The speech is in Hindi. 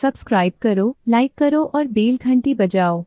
सब्सक्राइब करो, लाइक करो और बेल घंटी बजाओ।